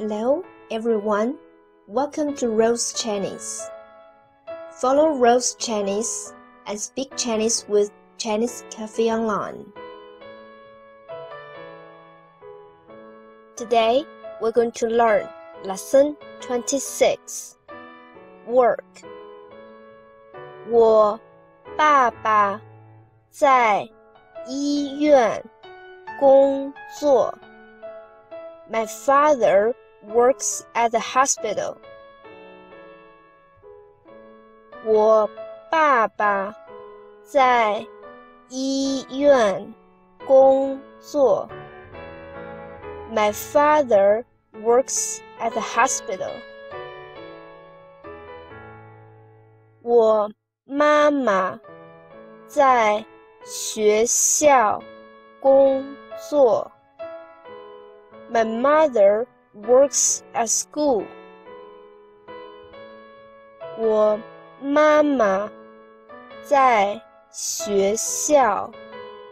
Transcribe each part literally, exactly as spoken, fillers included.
Hello, everyone. Welcome to Rose Chinese. Follow Rose Chinese and speak Chinese with Chinese Cafe Online. Today, we're going to learn lesson twenty-six. Work. 我爸爸在医院工作。 My father works at the hospital. 我爸爸在医院工作。 My father works at the hospital. 我妈妈在学校工作。 My mother works at school. 我妈妈在学校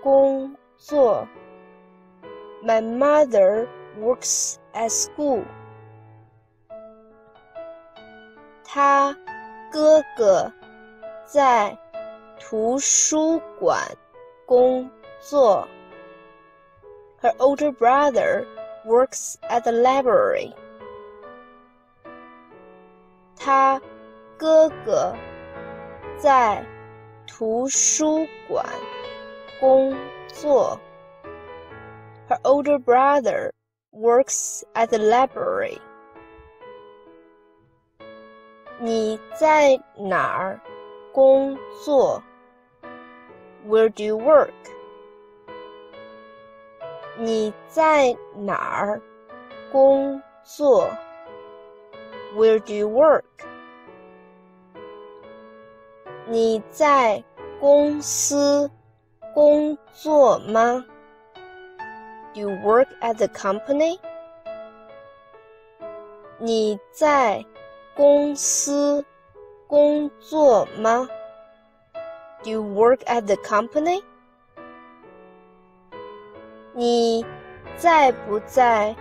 工作。 My mother works at school. 他哥哥在图书馆工作。 Her older brother works at the library. 他哥哥在图书馆工作。 Her older brother works at the library. 你在哪儿工作? Where do you work? 你在哪儿工作? Where do you work? 你在公司工作吗? Do you work at the company? 你在公司工作吗? Do you work at the company? 你在不在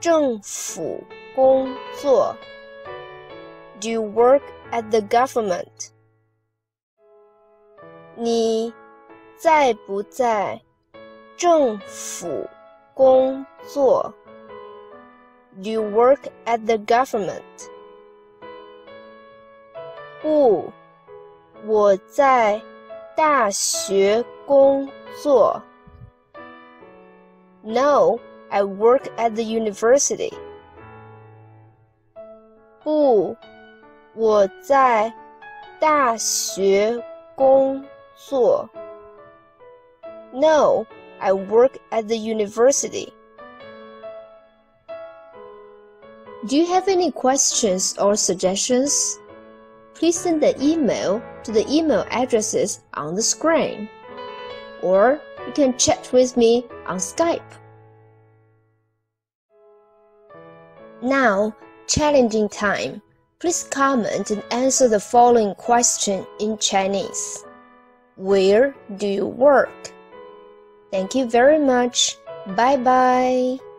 政府工作? Do you work at the government? 你在不在政府工作? Do you work at the government? 不，我在大学工作。 No, I work at the university. 不，我在大学工作。 No, I work at the university. Do you have any questions or suggestions? Please send an email to the email addresses on the screen. Or you can chat with me on Skype. Now, challenging time. Please comment and answer the following question in Chinese. Where do you work? Thank you very much. Bye bye.